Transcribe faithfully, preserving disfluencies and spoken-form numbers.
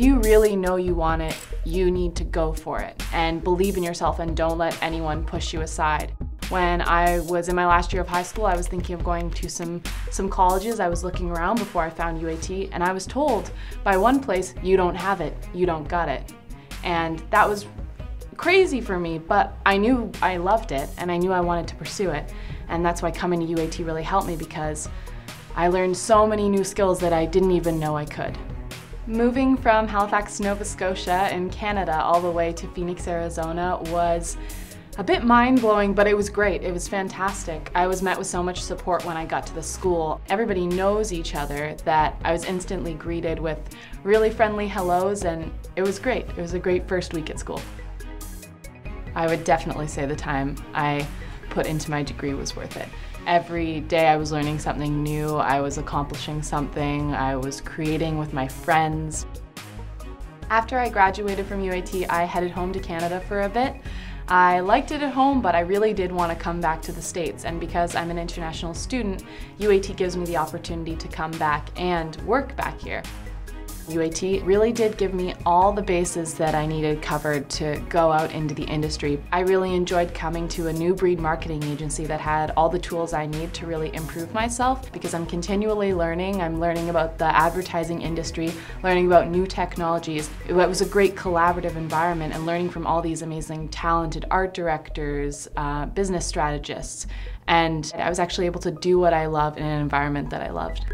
you really know you want it, you need to go for it and believe in yourself and don't let anyone push you aside. When I was in my last year of high school, I was thinking of going to some, some colleges. I was looking around before I found U A T, and I was told by one place, you don't have it, you don't got it. And that was crazy for me, but I knew I loved it, and I knew I wanted to pursue it. And that's why coming to U A T really helped me, because I learned so many new skills that I didn't even know I could. Moving from Halifax, Nova Scotia in Canada all the way to Phoenix, Arizona was a bit mind-blowing, but it was great. It was fantastic. I was met with so much support when I got to the school. Everybody knows each other, that I was instantly greeted with really friendly hellos, and it was great. It was a great first week at school. I would definitely say the time I put into my degree was worth it. Every day I was learning something new, I was accomplishing something, I was creating with my friends. After I graduated from U A T, I headed home to Canada for a bit. I liked it at home, but I really did want to come back to the States, and because I'm an international student, U A T gives me the opportunity to come back and work back here. U A T really did give me all the bases that I needed covered to go out into the industry. I really enjoyed coming to a new breed marketing agency that had all the tools I need to really improve myself, because I'm continually learning. I'm learning about the advertising industry, learning about new technologies. It was a great collaborative environment, and learning from all these amazing talented art directors, uh, business strategists, and I was actually able to do what I love in an environment that I loved.